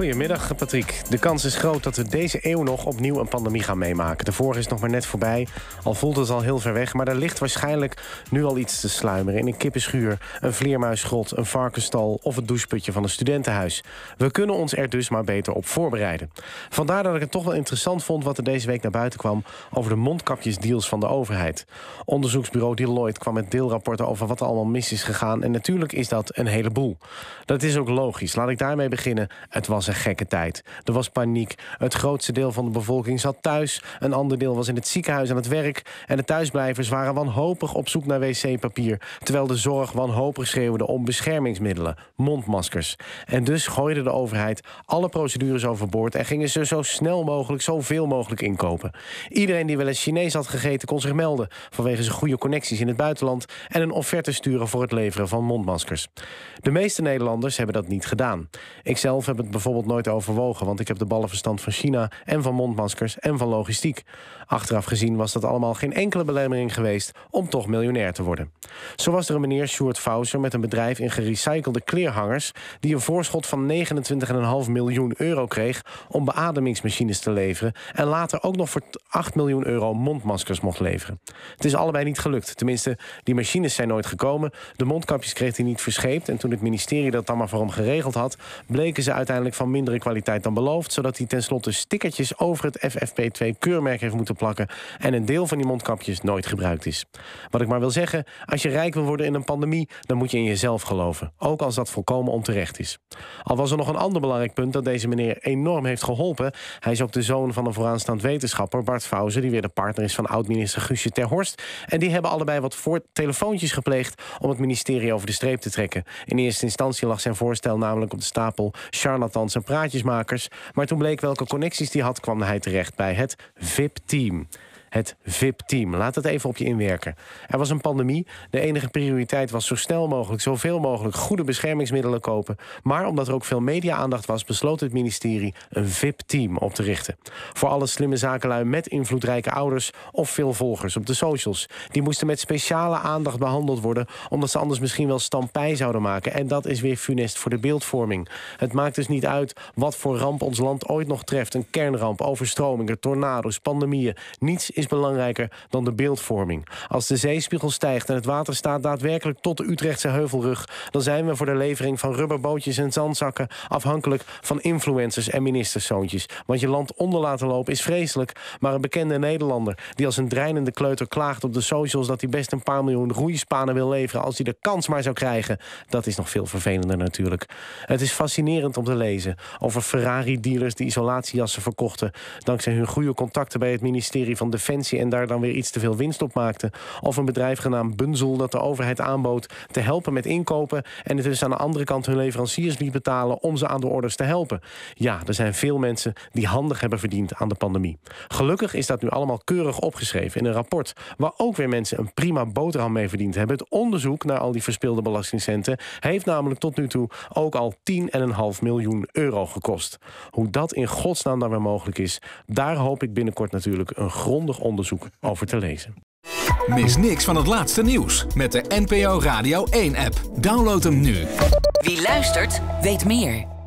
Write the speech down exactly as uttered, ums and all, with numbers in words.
Goedemiddag, Patrick. De kans is groot dat we deze eeuw nog opnieuw een pandemie gaan meemaken. De vorige is nog maar net voorbij, al voelt het al heel ver weg... maar er ligt waarschijnlijk nu al iets te sluimeren. In een kippenschuur, een vleermuisgrot, een varkenstal... of het doucheputje van een studentenhuis. We kunnen ons er dus maar beter op voorbereiden. Vandaar dat ik het toch wel interessant vond wat er deze week naar buiten kwam... over de mondkapjesdeals van de overheid. Onderzoeksbureau Deloitte kwam met deelrapporten over wat er allemaal mis is gegaan... en natuurlijk is dat een heleboel. Dat is ook logisch. Laat ik daarmee beginnen. Het was een gekke tijd. Er was paniek. Het grootste deel van de bevolking zat thuis. Een ander deel was in het ziekenhuis aan het werk. En de thuisblijvers waren wanhopig op zoek naar wc-papier. Terwijl de zorg wanhopig schreeuwde om beschermingsmiddelen. Mondmaskers. En dus gooide de overheid alle procedures overboord... en gingen ze zo snel mogelijk, zoveel mogelijk inkopen. Iedereen die wel eens Chinees had gegeten kon zich melden... vanwege zijn goede connecties in het buitenland... en een offerte sturen voor het leveren van mondmaskers. De meeste Nederlanders hebben dat niet gedaan. Ikzelf heb het bijvoorbeeld nooit overwogen... want ik heb de ballenverstand van China en van mondmaskers en van logistiek. Achteraf gezien was dat allemaal geen enkele belemmering geweest... om toch miljonair te worden. Zo was er een meneer Sjoerd Fouser met een bedrijf in gerecyclede kleerhangers... die een voorschot van negenentwintig komma vijf miljoen euro kreeg... om beademingsmachines te leveren... en later ook nog voor acht miljoen euro mondmaskers mocht leveren. Het is allebei niet gelukt. Tenminste, die machines zijn nooit gekomen. De mondkapjes kreeg hij niet verscheept... en toen het ministerie dat dan maar voor hem geregeld had... bleken ze uiteindelijk van mindere kwaliteit dan beloofd... zodat hij tenslotte stickertjes over het F F P twee-keurmerk heeft moeten plakken... en een deel van die mondkapjes nooit gebruikt is. Wat ik maar wil zeggen, als je rijk wil worden in een pandemie... dan moet je in jezelf geloven, ook als dat volkomen onterecht is. Al was er nog een ander belangrijk punt dat deze meneer enorm heeft geholpen. Hij is ook de zoon van een vooraanstaand wetenschapper, Bart Fauze... die weer de partner is van oud-minister Guusje Terhorst. En die hebben allebei wat voor telefoontjes gepleegd... om het ministerie over de streep te trekken. In eerste instantie lag zijn voorstel namelijk op de stapel... charlatans en praatjesmakers. Maar toen bleek welke connecties die had... kwam hij terecht bij het V I P-team. Het V I P-team. Laat het even op je inwerken. Er was een pandemie. De enige prioriteit was zo snel mogelijk... zoveel mogelijk goede beschermingsmiddelen kopen. Maar omdat er ook veel media-aandacht was... besloot het ministerie een V I P-team op te richten. Voor alle slimme zakenlui met invloedrijke ouders... of veel volgers op de socials. Die moesten met speciale aandacht behandeld worden... omdat ze anders misschien wel stampij zouden maken. En dat is weer funest voor de beeldvorming. Het maakt dus niet uit wat voor ramp ons land ooit nog treft. Een kernramp, overstromingen, tornado's, pandemieën. Niets is belangrijker dan de beeldvorming. Als de zeespiegel stijgt en het water staat daadwerkelijk tot de Utrechtse heuvelrug... dan zijn we voor de levering van rubberbootjes en zandzakken... afhankelijk van influencers en ministerszoontjes. Want je land onder laten lopen is vreselijk. Maar een bekende Nederlander die als een dreinende kleuter klaagt op de socials... dat hij best een paar miljoen roeispanen wil leveren als hij de kans maar zou krijgen... dat is nog veel vervelender natuurlijk. Het is fascinerend om te lezen over Ferrari-dealers die isolatiejassen verkochten... dankzij hun goede contacten bij het ministerie van Defensie... en daar dan weer iets te veel winst op maakte. Of een bedrijf genaamd Bunzel dat de overheid aanbood te helpen met inkopen... en het dus aan de andere kant hun leveranciers liet betalen... om ze aan de orders te helpen. Ja, er zijn veel mensen die handig hebben verdiend aan de pandemie. Gelukkig is dat nu allemaal keurig opgeschreven in een rapport... waar ook weer mensen een prima boterham mee verdiend hebben. Het onderzoek naar al die verspilde belastingcenten... heeft namelijk tot nu toe ook al tien komma vijf miljoen euro gekost. Hoe dat in godsnaam dan weer mogelijk is... daar hoop ik binnenkort natuurlijk een grondig onderzoek over te lezen. Mis niks van het laatste nieuws met de N P O Radio één app. Download hem nu. Wie luistert, weet meer.